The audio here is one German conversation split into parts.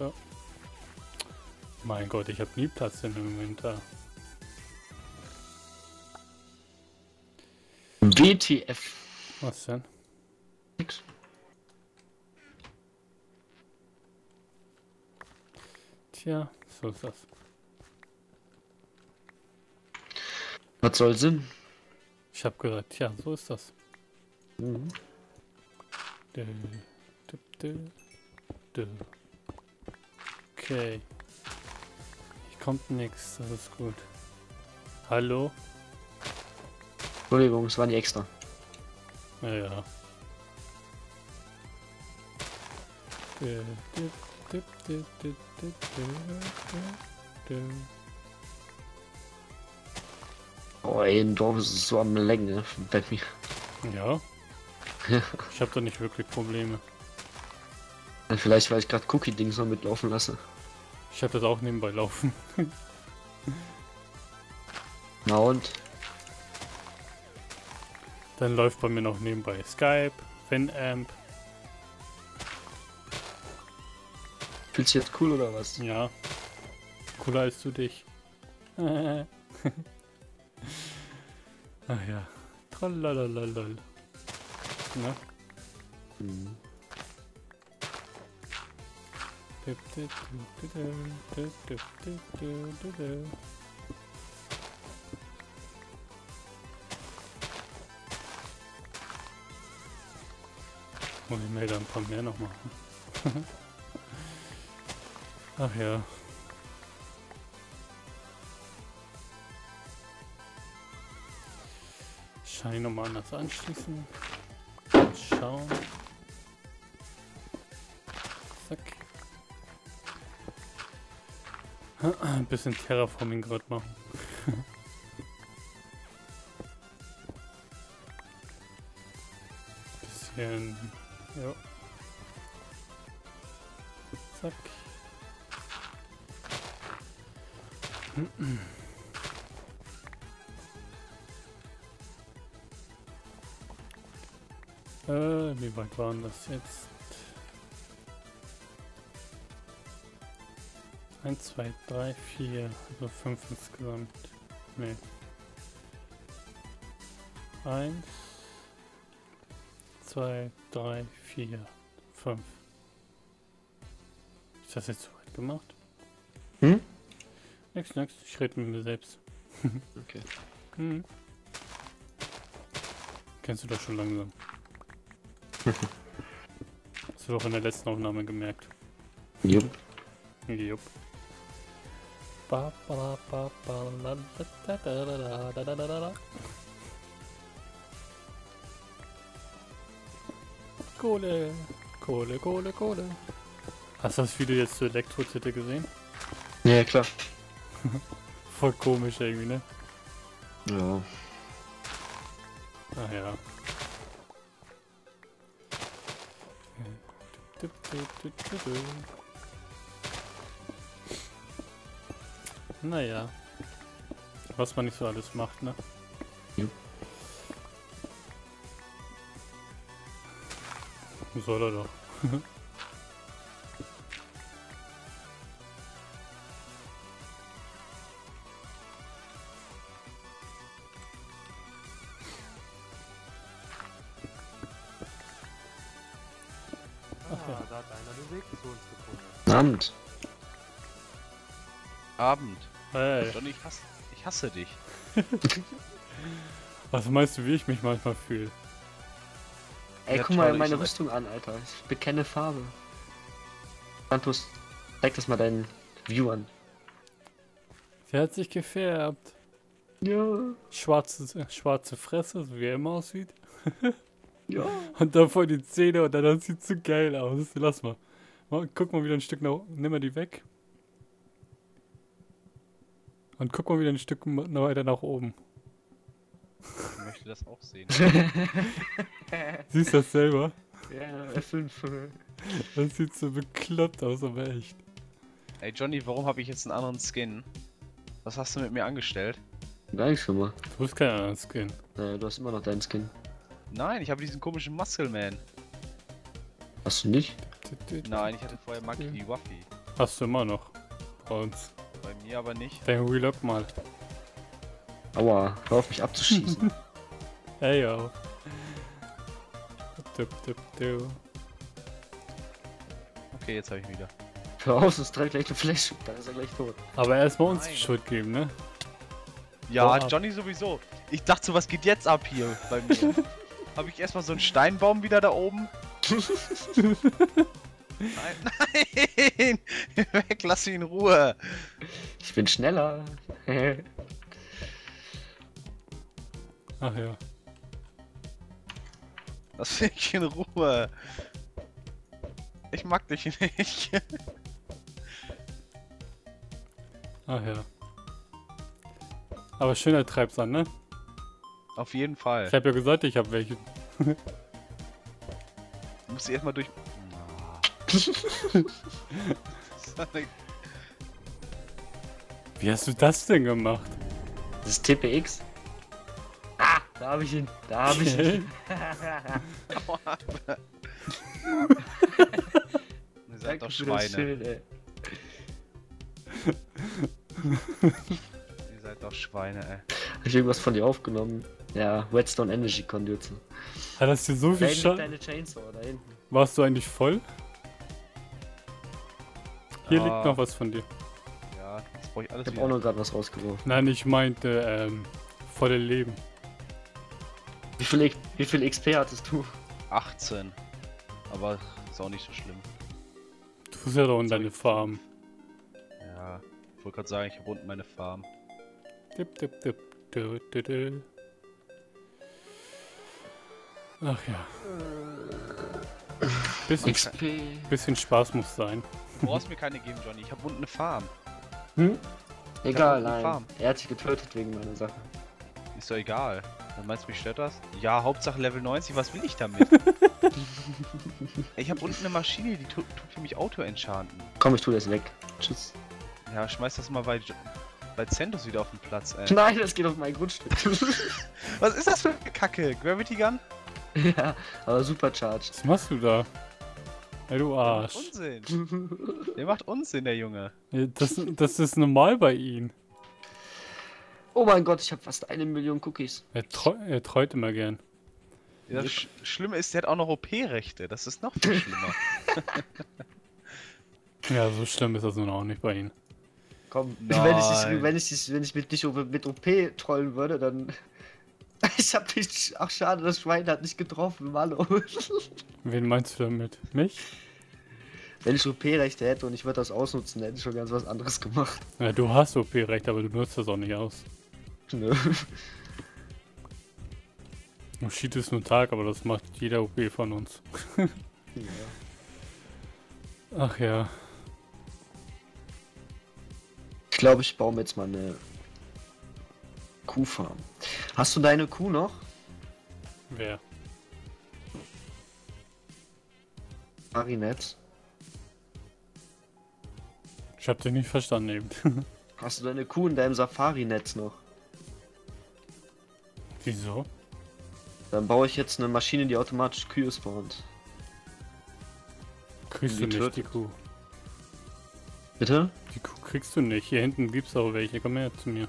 Scheiße. Mein Gott, ich habe nie Platz in dem Winter. WTF. Was denn? Nix. Tja, so ist das. Was soll Sinn? Ich hab gesagt, ja, so ist das. Mhm. Okay. Hier kommt nichts, das ist gut. Hallo? Entschuldigung, es waren die extra. Naja. Oh, ey, im Dorf ist es so am Länge bei mir. Ja. Ich habe da nicht wirklich Probleme. Vielleicht, weil ich gerade Cookie-Dings noch mitlaufen lasse. Ich habe das auch nebenbei laufen. Na und? Dann läuft bei mir noch nebenbei Skype, FinAmp. Fühlst du jetzt cool oder was? Ja. Cooler als du dich. Ach ja. Tralalalal. Ne? Mhm. Muss ich mir da ein paar mehr noch machen. Ach ja. Wahrscheinlich nochmal anders anschließen. Mal schauen. Zack. Ein bisschen Terraforming gerade machen. Bisschen. Ja. Zack. Wie weit waren das jetzt? 1, 2, 3, 4, also 5 insgesamt. Ne. 1, 2, 3, 4, 5. Ist das jetzt so weit gemacht? Hm? Nix, ich rede mit mir selbst. Okay. Hm. Kennst du das schon langsam? Hast du doch in der letzten Aufnahme gemerkt. Jupp. Jupp. Kohle, Kohle, Kohle, Kohle. Hast du das Video jetzt zur Elektro-Zitte gesehen? Ja, klar. Voll komisch irgendwie, ne? Ja. Ach ja. Naja. Was man nicht so alles macht, ne? Ja. Soll er doch. Abend. Abend. Hey. Johnny, ich hasse dich. Was meinst du, wie ich mich manchmal fühle? Ey, ja, guck mal meine Rüstung an, Alter. Ich bekenne Farbe. Santus, zeig das mal deinen Viewern. Sie hat sich gefärbt. Ja. Schwarze Fresse, so wie er immer aussieht. Ja. Und dann voll die Zähne und dann sieht so geil aus. Lass mal. Guck mal wieder ein Stück nach oben. Nimm mal die weg. Und guck mal wieder ein Stück weiter nach oben. Ich möchte das auch sehen. Siehst du das selber? Ja, F5. Das sieht so bekloppt aus, aber echt. Ey Johnny, warum habe ich jetzt einen anderen Skin? Was hast du mit mir angestellt? Nein, schon mal. Du hast keinen anderen Skin. Du hast immer noch deinen Skin. Nein, ich habe diesen komischen Muscle Man. Hast du nicht? Nein, ich hatte vorher Monkey Waffy. Hast du immer noch. Bei uns. Bei mir aber nicht. Dann reload mal. Aua, hör auf mich abzuschießen. Ey, yo. Okay, jetzt habe ich wieder. Hör auf, sonst trägt gleich eine Flash, dann ist er gleich tot. Aber erstmal uns die Schuld geben, ne? Ja, oh, Johnny sowieso. Ich dachte so, was geht jetzt ab hier bei mir? Habe ich erstmal so einen Steinbaum wieder da oben? Nein, nein! Weg, lass ihn in Ruhe! Ich bin schneller! Ach ja. Lass mich in Ruhe! Ich mag dich nicht! Ach ja. Aber schöner treibt's an, ne? Auf jeden Fall. Ich hab ja gesagt, ich hab welche. Du musst sie erstmal durch... Wie hast du das denn gemacht? Das ist TPX. Ah, da hab ich ihn. Da hab ich ihn. Ihr seid doch Schweine. Ihr seid doch Schweine, ey. Hab ich irgendwas von dir aufgenommen? Ja, Redstone Energy Conduits. Hat das dir so viel Schaden? Da liegt deine Chainsaw, da hinten. Warst du eigentlich voll? Hier liegt noch was von dir. Ja, das brauche ich alles. Ich hab auch noch gerade was rausgeworfen. Nein, ich meinte, volle Leben. Wie viel XP hattest du? 18. Aber ist auch nicht so schlimm. Du bist ja doch unten deine Farm. Ja, ich wollte gerade sagen, ich habe unten meine Farm. Dip, dip, dip. Ach ja. Bisschen Spaß muss sein. Du brauchst mir keine geben, Johnny. Ich hab unten eine Farm. Hm? Egal, nein. Farm. Er hat sich getötet wegen meiner Sache. Ist doch egal. Dann meinst du, mich stört das? Ja, Hauptsache Level 90. Was will ich damit? Ich hab unten eine Maschine, die tut für mich Auto-Enchanten. Komm, ich tu das weg. Tschüss. Ja, schmeiß das mal bei Z3ntus wieder auf den Platz, ey. Nein, das geht auf mein Grundstück. Was ist das für eine Kacke? Gravity Gun? Ja, aber supercharged. Was machst du da? Ey, du Arsch. Der macht Unsinn. Der macht Unsinn, der Junge. Das ist normal bei ihm. Oh mein Gott, ich habe fast 1 Million Cookies. Er treut immer gern. Ja, das Schlimme ist, der hat auch noch OP-Rechte. Das ist noch viel schlimmer. Ja, so schlimm ist das nun auch nicht bei ihm. Komm, wenn ich mit dich mit OP trollen würde, dann... Ich hab dich... Ach schade, das Schwein hat nicht getroffen, Mann. Wen meinst du damit? Mich? Wenn ich OP-Rechte hätte und ich würde das ausnutzen, hätte ich schon ganz was anderes gemacht. Ja, du hast OP-Rechte, aber du nutzt das auch nicht aus. Nö. Du schiedest nur Tag, aber das macht jeder OP von uns. Ja. Ach ja. Ich glaube, ich baue mir jetzt mal eine Kuhfarm. Hast du deine Kuh noch? Wer? Marinette. Ich hab dich nicht verstanden eben. Hast du deine Kuh in deinem Safari-Netz noch? Wieso? Dann baue ich jetzt eine Maschine, die automatisch Kühe spawnt. Kriegst du nicht die Kuh? Bitte? Die Kuh kriegst du nicht. Hier hinten gibt's auch welche. Komm her zu mir.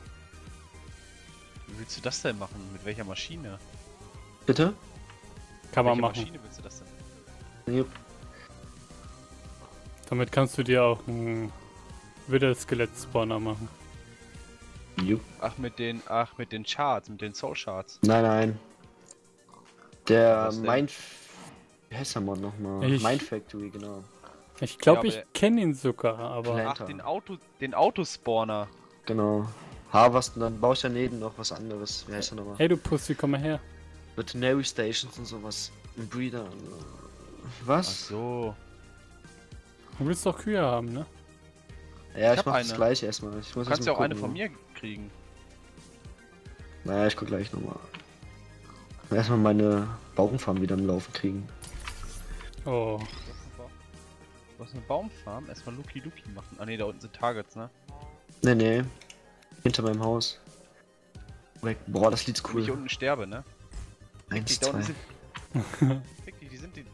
Wie willst du das denn machen? Mit welcher Maschine? Bitte? Kann man machen. Mit welcher Maschine willst du das denn? Jupp. Damit kannst du dir auch einen Widder-Skelett-Spawner machen. Jupp. Ach, mit den Charts, mit den Soul-Charts. Nein, nein. Der Mind... Wie heißt der Mod nochmal? Mind Factory, genau. Ich glaube, ja, ich kenne ihn sogar, aber... Planter. Ach, den Autospawner. Genau. Harvest und dann baue ich daneben noch was anderes. Wie heißt er nochmal? Hey du Pussy, komm mal her. Mit Nary Stations und sowas. Ein Breeder. Was? Ach so. Du willst doch Kühe haben, ne? Ja, ich mach das gleich erstmal. Ich muss kannst ja auch gucken, eine von mir kriegen. Naja, ich guck gleich nochmal. Erstmal meine Bauernfarm wieder am Laufen kriegen. Oh. Du hast eine Baumfarm, erstmal Luki Luki machen. Ah ne, da unten sind Targets, ne? Ne, ne. Hinter meinem Haus. Boah, das Lied's cool. Wenn ich unten sterbe, ne? 1, 2. Fick die, die sind die.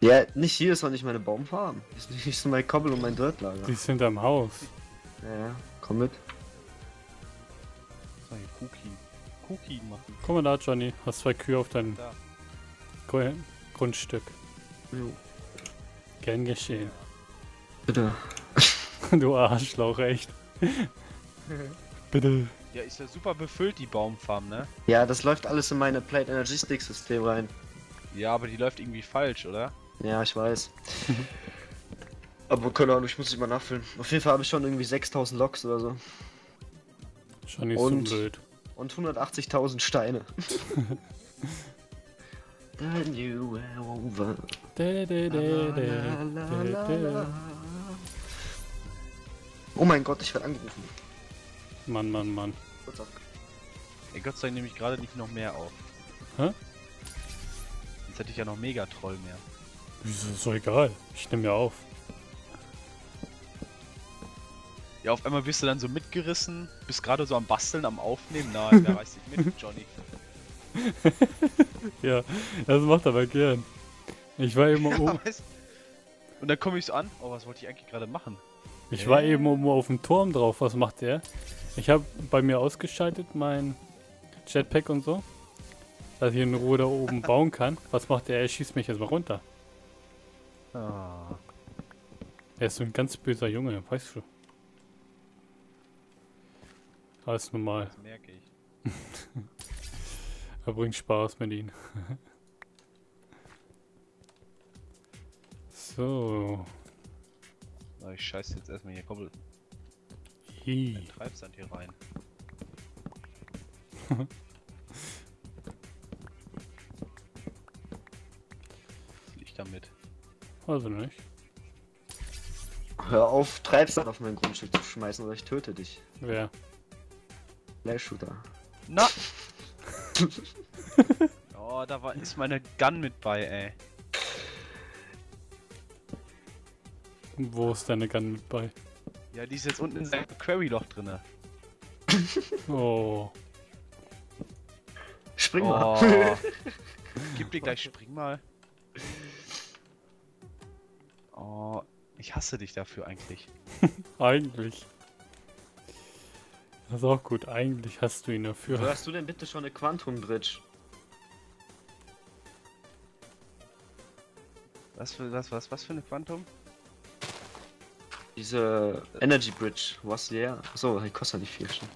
Ja, nicht hier ist auch nicht meine Baumfarm. Hier ist mein Koppel und mein Dirtlager. Die ist hinterm Haus. Ja, komm mit. Was war hier? Cookie machen. Guck mal da, Johnny. Hast zwei Kühe auf deinem Grundstück. Jo. Gern geschehen. Bitte. Du Arschloch, echt. Bitte. Ja, ist ja super befüllt, die Baumfarm, ne? Ja, das läuft alles in meine Plate-Energystick-System rein. Ja, aber die läuft irgendwie falsch, oder? Ja, ich weiß. Aber keine Ahnung, ich muss sie mal nachfüllen. Auf jeden Fall habe ich schon irgendwie 6000 Loks oder so. Schon nicht so blöd. Und 180.000 Steine. Then you were over. Oh mein Gott, ich werde angerufen. Mann. Ey, Gott sei Dank nehme ich gerade nicht noch mehr auf. Hä? Jetzt hätte ich ja noch Mega-Troll mehr. Wieso, ist doch egal. Ich nehme ja auf. Ja, auf einmal bist du dann so mitgerissen, bist gerade so am Basteln, am Aufnehmen. Nein, da reiß dich mit, Johnny. Ja, das macht er aber gern. Ich war eben oben. Weißt du? Und dann komme ich so an. Oh, was wollte ich eigentlich gerade machen? Ich war eben oben auf dem Turm drauf. Was macht der? Ich habe bei mir ausgeschaltet mein Jetpack und so, dass ich in Ruhe da oben bauen kann. Was macht der? Er schießt mich jetzt mal runter. Ah. Er ist so ein ganz böser Junge, weißt du. Alles normal. Das merke ich. Er bringt Spaß mit ihm. So. Na, ich scheiße jetzt erstmal hier Koppel. Den Treibsand hier rein. Was will ich damit? Also nicht. Hör auf, Treibsand auf mein Grundstück zu schmeißen oder ich töte dich. Wer? Flashshooter. Na! Oh, da war ist meine Gun mit bei, ey. Wo ist deine Gun mit bei? Ja, die ist jetzt unten in seinem Query-Loch drinne. Oh. Spring mal. Oh. Gib dir gleich, spring mal. Oh, ich hasse dich dafür eigentlich. Eigentlich. Das ist auch gut, eigentlich hast du ihn dafür. Wo hast du denn bitte schon eine Quantum Bridge? Was für eine Quantum? Diese Energy Bridge, wo hast du die her? Achso, die kostet nicht viel schon.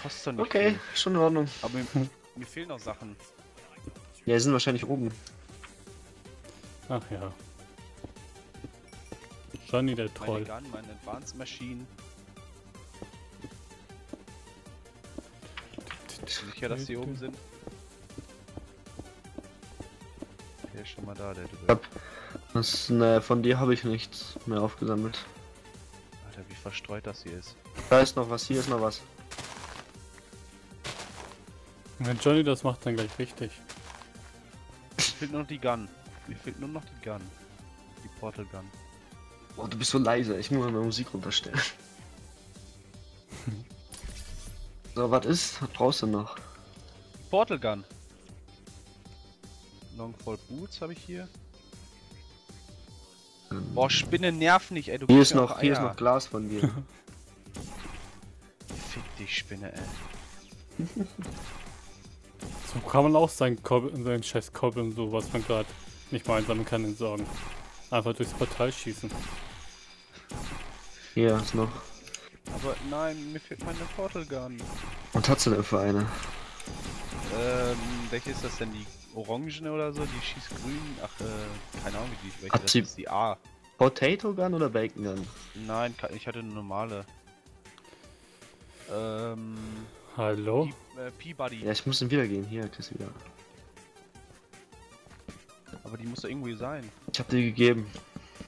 Kostet nicht okay, viel. Schon in Ordnung. Aber mir fehlen noch Sachen. Ja, die sind wahrscheinlich oben. Ach ja. Johnny der Troll. Meine Gun, meine Advanced Machine. Ich bin sicher, dass die oben sind. Der ist schon mal da, der drüber. Ne, von dir habe ich nichts mehr aufgesammelt. Wie verstreut das hier ist. Da ist noch was, hier ist noch was. Wenn Johnny das macht, dann gleich richtig. Mir fehlt nur noch die Gun. Mir fehlt nur noch die Gun. Die Portal Gun. Boah, du bist so leise. Ich muss meine Musik runterstellen. So, was ist? Was brauchst du noch? Portal Gun. Longfall Boots habe ich hier. Boah, Spinnen nerven nicht, ey, du bist noch hier ist noch Glas von mir. Fick dich, Spinne, ey. So kann man auch seinen scheiß Koppel und so, was man gerade nicht mal einsammeln kann, entsorgen. Einfach durchs Portal schießen. Hier ist noch. Aber nein, mir fehlt meine Portal Gun. Was hast du denn für eine? Welche ist das denn? Die Orangene oder so, die schießt grün, ach, keine Ahnung wie die welche das ist, die A. Potato Gun oder Bacon Gun? Nein, ich hatte eine normale. Hallo? Peabody. Ja, ich muss ihn wieder gehen, hier, Chris wieder. Aber die muss da irgendwie sein. Ich hab dir gegeben.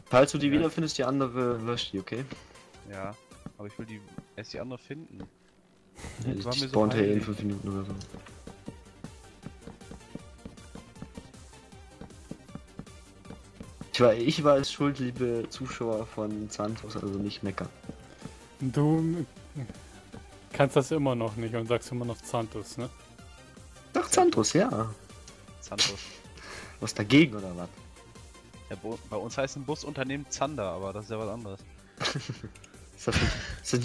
Falls du die wieder findest, die andere löscht die, okay? Ja, aber ich will die, erst die andere finden. Ja, die spawnt ja in 5 Minuten oder so. Ich war als schuld, liebe Zuschauer von Z3ntus, also nicht meckern. Du kannst das immer noch nicht und sagst immer noch Z3ntus, ne? Doch, Z3ntus, ja. Z3ntus. Was dagegen oder was? Ja, bei uns heißt ein Busunternehmen Zander, aber das ist ja was anderes. Das sind